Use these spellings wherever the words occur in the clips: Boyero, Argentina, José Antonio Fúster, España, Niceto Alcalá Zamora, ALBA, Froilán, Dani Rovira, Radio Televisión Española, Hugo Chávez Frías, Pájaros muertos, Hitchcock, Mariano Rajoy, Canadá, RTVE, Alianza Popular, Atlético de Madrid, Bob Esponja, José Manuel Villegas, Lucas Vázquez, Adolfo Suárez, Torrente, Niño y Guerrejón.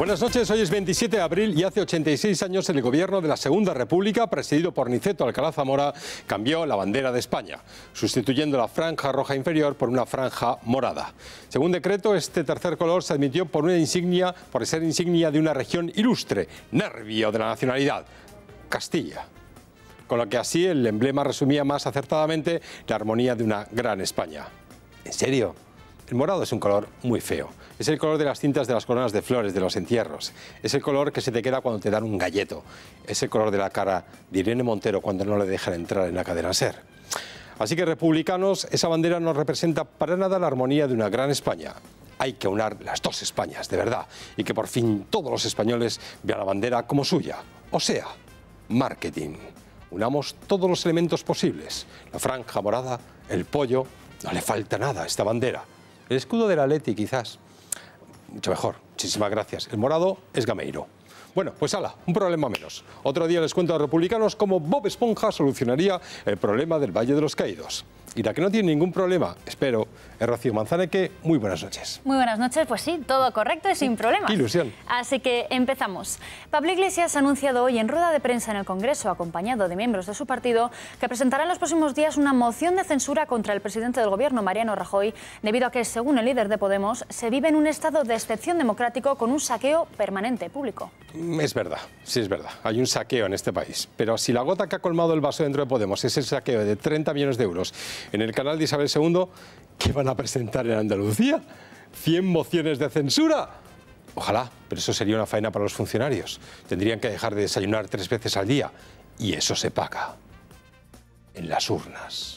Buenas noches, hoy es 27 de abril y hace 86 años el gobierno de la Segunda República, presidido por Niceto Alcalá Zamora, cambió la bandera de España, sustituyendo la franja roja inferior por una franja morada. Según decreto, este tercer color se admitió por ser insignia de una región ilustre, nervio de la nacionalidad, Castilla. Con lo que así el emblema resumía más acertadamente la armonía de una gran España. ¿En serio? El morado es un color muy feo. Es el color de las cintas de las coronas de flores, de los entierros. Es el color que se te queda cuando te dan un galleto. Es el color de la cara de Irene Montero cuando no le dejan entrar en la cadena SER. Así que, republicanos, esa bandera no representa para nada la armonía de una gran España. Hay que unar las dos Españas, de verdad. Y que por fin todos los españoles vean la bandera como suya. O sea, marketing. Unamos todos los elementos posibles. La franja morada, el pollo, no le falta nada a esta bandera. El escudo del Atleti, quizás. Mucho mejor. Muchísimas gracias. El morado es gameiro. Bueno, pues ala, un problema menos. Otro día les cuento a los republicanos cómo Bob Esponja solucionaría el problema del Valle de los Caídos. Y la que no tiene ningún problema, espero, es Rocío Manzaneque. Muy buenas noches. Muy buenas noches, pues sí, todo correcto y sin problemas. Ilusión. Así que empezamos. Pablo Iglesias ha anunciado hoy en rueda de prensa en el Congreso, acompañado de miembros de su partido, que presentará en los próximos días una moción de censura contra el presidente del Gobierno, Mariano Rajoy, debido a que, según el líder de Podemos, se vive en un estado de excepción democrático con un saqueo permanente público. Es verdad, sí es verdad. Hay un saqueo en este país. Pero si la gota que ha colmado el vaso dentro de Podemos es el saqueo de 30 millones de euros en el canal de Isabel II, ¿qué van a presentar en Andalucía? ¿100 mociones de censura? Ojalá, pero eso sería una faena para los funcionarios. Tendrían que dejar de desayunar 3 veces al día. Y eso se paga. En las urnas.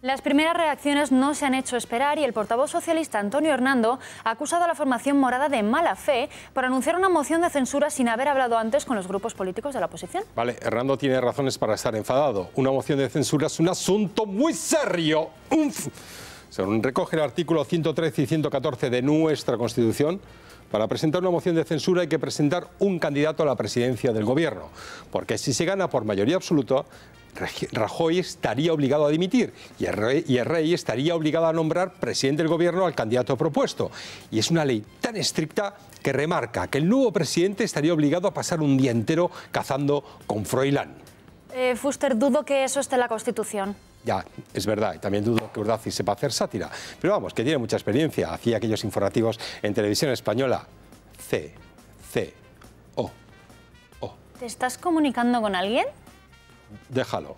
Las primeras reacciones no se han hecho esperar y el portavoz socialista Antonio Hernando ha acusado a la formación morada de mala fe por anunciar una moción de censura sin haber hablado antes con los grupos políticos de la oposición. Vale, Hernando tiene razones para estar enfadado. Una moción de censura es un asunto muy serio. ¡Umf! Según recoge el artículo 113 y 114 de nuestra Constitución, para presentar una moción de censura hay que presentar un candidato a la presidencia del Gobierno, porque si se gana por mayoría absoluta, Rajoy estaría obligado a dimitir y el rey estaría obligado a nombrar presidente del Gobierno al candidato propuesto. Y es una ley tan estricta que remarca que el nuevo presidente estaría obligado a pasar un día entero cazando con Froilán. Fuster, dudo que eso esté en la Constitución. Ya, es verdad, y también dudo que Urdazi sepa hacer sátira. Pero vamos, que tiene mucha experiencia. Hacía aquellos informativos en Televisión Española. C. O. ¿Te estás comunicando con alguien? Déjalo.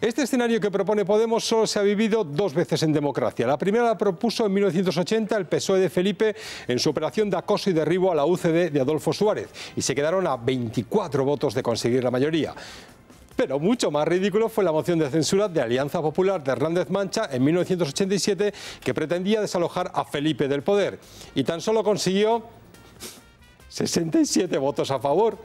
Este escenario que propone Podemos solo se ha vivido 2 veces en democracia. La primera la propuso en 1980 el PSOE de Felipe en su operación de acoso y derribo a la UCD de Adolfo Suárez. Y se quedaron a 24 votos de conseguir la mayoría. Pero mucho más ridículo fue la moción de censura de Alianza Popular de Hernández Mancha en 1987, que pretendía desalojar a Felipe del poder. Y tan solo consiguió 67 votos a favor.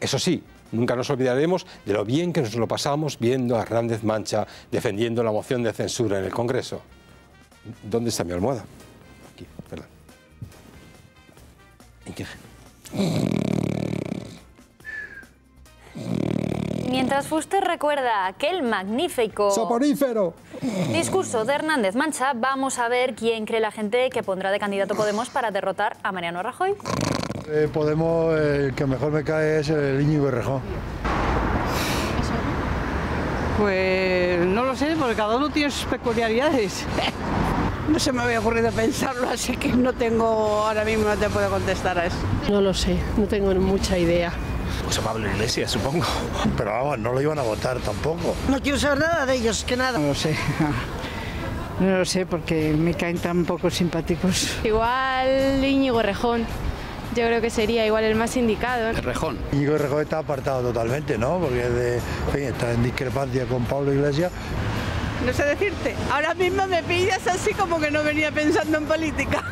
Eso sí, nunca nos olvidaremos de lo bien que nos lo pasamos viendo a Hernández Mancha defendiendo la moción de censura en el Congreso. ¿Dónde está mi almohada? Aquí, perdón. ¿En qué? Mientras Fuster recuerda aquel magnífico soporífero discurso de Hernández Mancha, vamos a ver quién cree la gente que pondrá de candidato Podemos para derrotar a Mariano Rajoy. Podemos, el que mejor me cae es el Niño y Guerrejón. Pues no lo sé, porque cada uno tiene sus peculiaridades. No se me había ocurrido pensarlo, así que no tengo, ahora mismo no te puedo contestar a eso. No lo sé, no tengo mucha idea. Pues a Pablo Iglesias, supongo. Pero vamos, no lo iban a votar tampoco. No quiero saber nada de ellos, que nada. No lo sé. No lo sé porque me caen tan poco simpáticos. Igual Niño y Guerrejón. Yo creo que sería igual el más indicado. El Rejón. Niño y Guerrejón está apartado totalmente, ¿no? Porque está en discrepancia con Pablo Iglesias. No sé decirte. Ahora mismo me pillas así como que no venía pensando en política.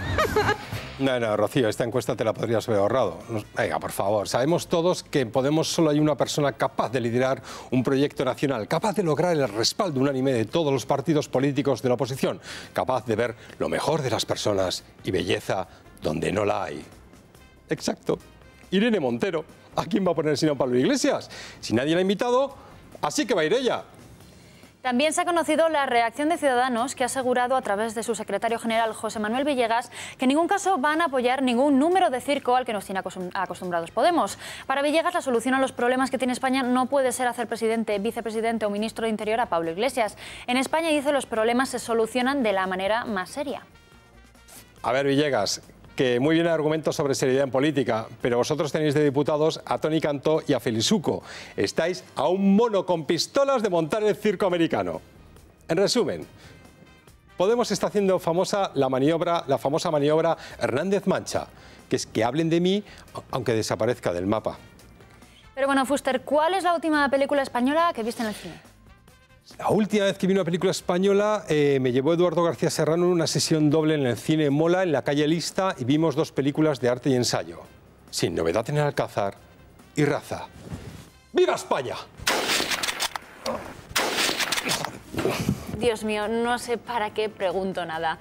No, Rocío, esta encuesta te la podrías haber ahorrado. Venga, por favor, sabemos todos que en Podemos solo hay una persona capaz de liderar un proyecto nacional, capaz de lograr el respaldo unánime de todos los partidos políticos de la oposición, capaz de ver lo mejor de las personas y belleza donde no la hay. Exacto. Irene Montero. ¿A quién va a poner sino Pablo Iglesias? Si nadie la ha invitado, así que va a ir ella. También se ha conocido la reacción de Ciudadanos, que ha asegurado a través de su secretario general José Manuel Villegas que en ningún caso van a apoyar ningún número de circo al que nos tiene acostumbrados Podemos. Para Villegas, la solución a los problemas que tiene España no puede ser hacer presidente, vicepresidente o ministro de Interior a Pablo Iglesias. En España, dice, los problemas se solucionan de la manera más seria. A ver, Villegas, que muy bien el argumento sobre seriedad en política, pero vosotros tenéis de diputados a Toni Cantó y a Felisuco. Estáis a un mono con pistolas de montar el circo americano. En resumen, Podemos está haciendo famosa la famosa maniobra Hernández Mancha, que es que hablen de mí aunque desaparezca del mapa. Pero bueno, Fuster, ¿cuál es la última película española que viste en el cine? La última vez que vi una película española me llevó Eduardo García Serrano en una sesión doble en el cine Mola, en la calle Lista, y vimos dos películas de arte y ensayo: Sin novedad en el Alcázar y Raza. ¡Viva España! Dios mío, no sé para qué pregunto nada.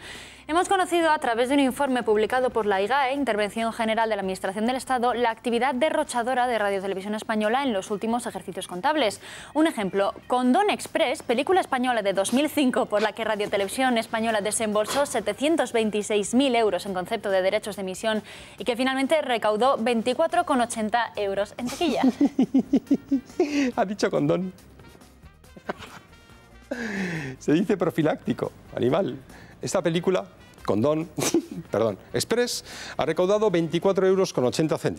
Hemos conocido a través de un informe publicado por la IGAE, Intervención General de la Administración del Estado, la actividad derrochadora de Radio Televisión Española en los últimos ejercicios contables. Un ejemplo, Condón Express, película española de 2005 por la que Radio Televisión Española desembolsó 726.000 euros en concepto de derechos de emisión y que finalmente recaudó 24,80 euros en taquilla. Ha dicho condón. Se dice profiláctico, animal. Esta película, Condón, perdón, Express, ha recaudado 24,80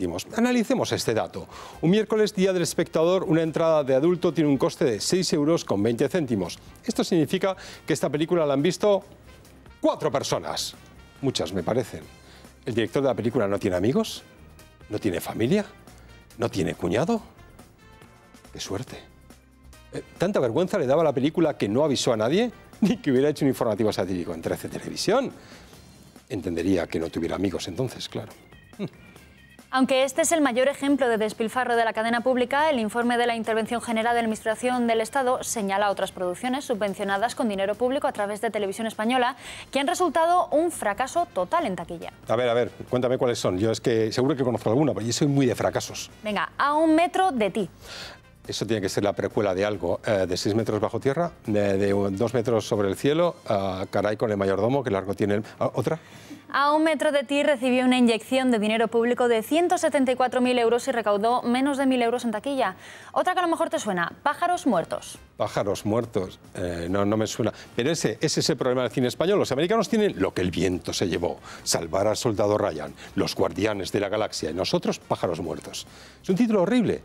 euros. Analicemos este dato. Un miércoles, día del espectador, una entrada de adulto tiene un coste de 6,20 euros. Esto significa que esta película la han visto 4 personas. Muchas, me parecen. ¿El director de la película no tiene amigos? ¿No tiene familia? ¿No tiene cuñado? ¡Qué suerte! ¿Tanta vergüenza le daba a la película que no avisó a nadie? Ni que hubiera hecho un informativo satírico en 13 Televisión. Entendería que no tuviera amigos entonces, claro. Aunque este es el mayor ejemplo de despilfarro de la cadena pública, el informe de la Intervención General de la Administración del Estado señala otras producciones subvencionadas con dinero público a través de Televisión Española que han resultado un fracaso total en taquilla. A ver, cuéntame cuáles son. Yo es que seguro que conozco alguna, pero yo soy muy de fracasos. Venga, A un metro de ti. Eso tiene que ser la precuela de algo, de 6 metros bajo tierra, de 2 metros sobre el cielo, caray con el mayordomo, que largo tiene el... ¿Otra? A un metro de ti recibió una inyección de dinero público de 174.000 euros y recaudó menos de 1.000 euros en taquilla. Otra que a lo mejor te suena, Pájaros muertos. Pájaros muertos, no me suena. Pero ese es el problema del cine español. Los americanos tienen Lo que el viento se llevó, Salvar al soldado Ryan, Los guardianes de la galaxia, y nosotros, Pájaros muertos. Es un título horrible.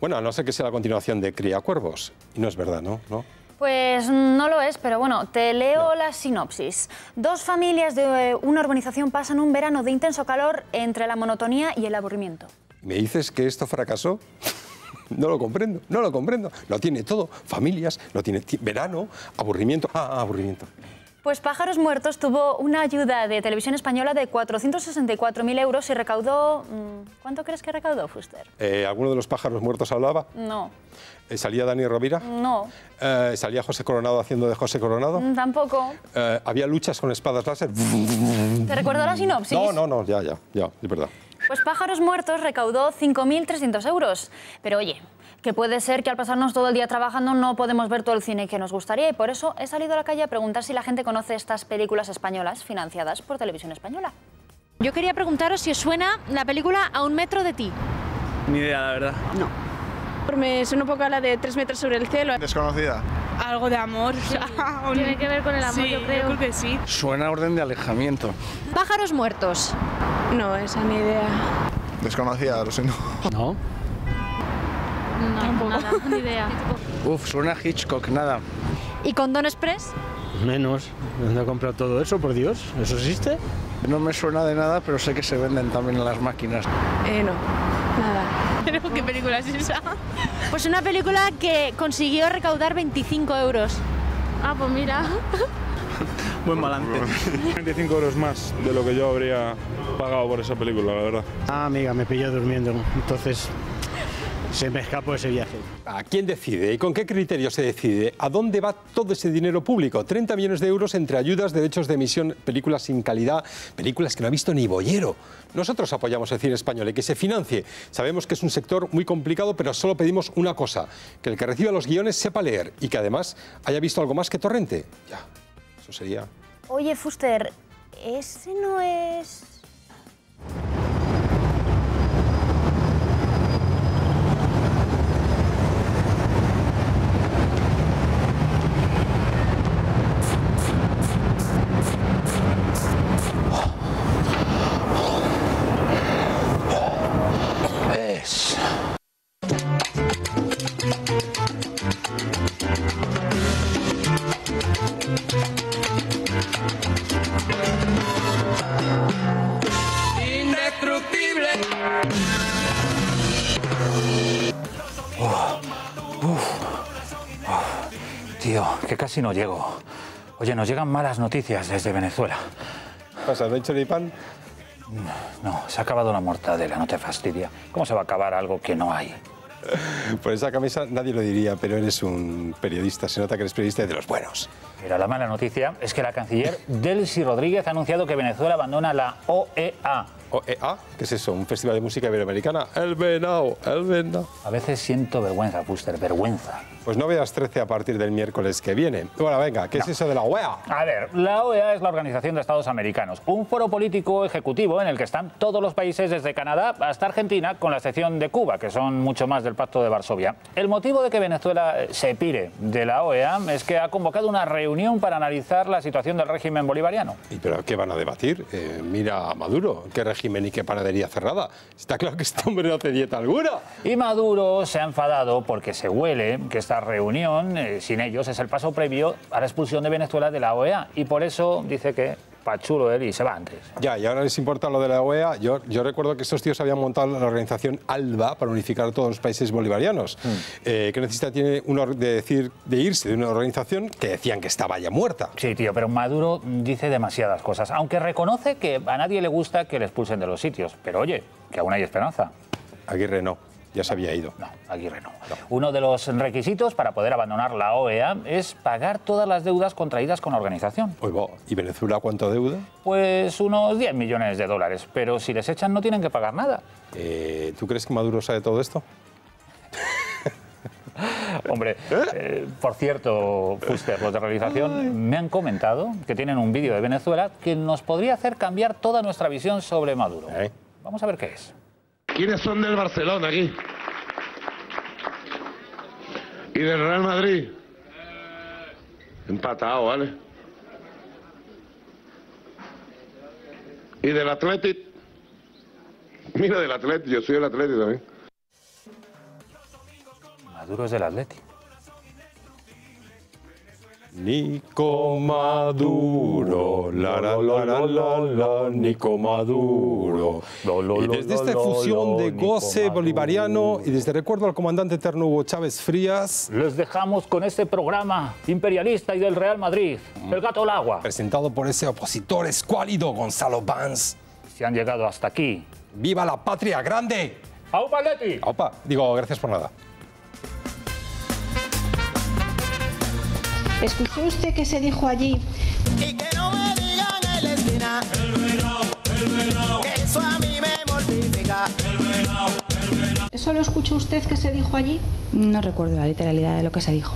Bueno, a no ser que sea la continuación de Cría cuervos. Y no es verdad, ¿no? ¿No? Pues no lo es, pero bueno, te leo la sinopsis. Dos familias de una urbanización pasan un verano de intenso calor entre la monotonía y el aburrimiento. ¿Me dices que esto fracasó? No lo comprendo, no lo comprendo. Lo tiene todo, familias, lo tiene verano, aburrimiento, aburrimiento. Pues Pájaros muertos tuvo una ayuda de Televisión Española de 464.000 euros y recaudó... ¿Cuánto crees que recaudó, Fuster? ¿Alguno de los pájaros muertos hablaba? No. ¿Salía Dani Rovira? No. ¿Salía José Coronado haciendo de José Coronado? Tampoco. ¿Había luchas con espadas láser? ¿Te recuerdo la sinopsis? No, ya, es verdad. Pues Pájaros muertos recaudó 5.300 euros. Pero oye, que puede ser que al pasarnos todo el día trabajando no podemos ver todo el cine que nos gustaría, y por eso he salido a la calle a preguntar si la gente conoce estas películas españolas financiadas por Televisión Española. Yo quería preguntaros si os suena la película A un metro de ti. Ni idea, la verdad. No. Me suena un poco a la de 3 metros sobre el cielo. Desconocida. Algo de amor. Sí, tiene que ver con el amor, sí, yo creo que sí. Suena a Orden de alejamiento. Pájaros muertos. No, esa ni idea. Desconocida, lo siento. ¿No? No, tampoco. Nada, ni idea. Uf, suena a Hitchcock, nada. ¿Y Condón Express? Menos. ¿Dónde ha comprado todo eso, por Dios? ¿Eso existe? No me suena de nada, pero sé que se venden también en las máquinas. No, nada. ¿Pero qué película es esa? Pues una película que consiguió recaudar 25 euros. Ah, pues mira. Buen balance. 25 euros más de lo que yo habría pagado por esa película, la verdad. Ah, amiga, me pilló durmiendo, entonces... Se me escapó ese viaje. ¿A quién decide y con qué criterio se decide? ¿A dónde va todo ese dinero público? 30 millones de euros entre ayudas, derechos de emisión, películas sin calidad, películas que no ha visto ni boyero. Nosotros apoyamos el cine español y que se financie. Sabemos que es un sector muy complicado, pero solo pedimos una cosa, que el que reciba los guiones sepa leer y que además haya visto algo más que Torrente. Ya, eso sería... Oye, Fuster, ese no es... Si no llego. Oye, nos llegan malas noticias desde Venezuela. ¿Qué pasa? ¿No hay choripán? No, se ha acabado la mortadela, no te fastidia. ¿Cómo se va a acabar algo que no hay? Por esa camisa nadie lo diría, pero eres un periodista, se nota que eres periodista de los buenos. Mira, la mala noticia es que la canciller Delcy Rodríguez ha anunciado que Venezuela abandona la OEA. ¿OEA? ¿Qué es eso? ¿Un festival de música iberoamericana? El venao, el venao. A veces siento vergüenza, Fuster, vergüenza. Pues no veas 13 a partir del miércoles que viene. Bueno, venga, ¿qué es eso de la OEA? A ver, la OEA es la Organización de Estados Americanos, un foro político ejecutivo en el que están todos los países desde Canadá hasta Argentina, con la excepción de Cuba, que son mucho más del Pacto de Varsovia. El motivo de que Venezuela se pire de la OEA es que ha convocado una reunión para analizar la situación del régimen bolivariano. ¿Y pero qué van a debatir? Mira a Maduro, qué régimen y qué panadería cerrada. Está claro que este hombre no hace dieta alguna. Y Maduro se ha enfadado porque se huele que esta reunión sin ellos es el paso previo a la expulsión de Venezuela de la OEA y por eso dice que pachulo él y se va antes. Ya, y ahora les importa lo de la OEA. Yo recuerdo que estos tíos habían montado la organización ALBA para unificar a todos los países bolivarianos. ¿Qué necesidad tiene uno de decir de irse de una organización que decían que estaba ya muerta? Sí, tío, pero Maduro dice demasiadas cosas, aunque reconoce que a nadie le gusta que le expulsen de los sitios. Pero oye, que aún hay esperanza. Aguirre no. Ya se había ido. No, Aguirre no. Uno de los requisitos para poder abandonar la OEA es pagar todas las deudas contraídas con la organización. ¿Y Venezuela cuánto deuda? Pues unos 10 millones de dólares, pero si les echan no tienen que pagar nada. ¿Tú crees que Maduro sabe todo esto? Hombre, por cierto, Fuster, los de realización me han comentado que tienen un vídeo de Venezuela que nos podría hacer cambiar toda nuestra visión sobre Maduro. Vamos a ver qué es. ¿Quiénes son del Barcelona aquí? ¿Y del Real Madrid? Empatado, ¿vale? ¿Y del Atlético? Mira, del Atlético, yo soy del Atlético también. Maduro es del Atlético. Nico Maduro, la la la la la la, Nico Maduro. Y desde esta fusión de goce bolivariano y desde recuerdo al comandante eterno Hugo Chávez Frías, les dejamos con este programa imperialista y del Real Madrid, El Gato al Agua, presentado por ese opositor escuálido Gonzalo Banz. Si han llegado hasta aquí, ¡viva la patria grande! ¡Aupa, Leti! ¡Aupa! Digo, gracias por nada. ¿Escuchó usted qué se dijo allí? Y que no me digan en la esquina. El verano, que eso a mí me mortifica. El verano, el verano. ¿Eso lo escuchó usted que se dijo allí? No recuerdo la literalidad de lo que se dijo.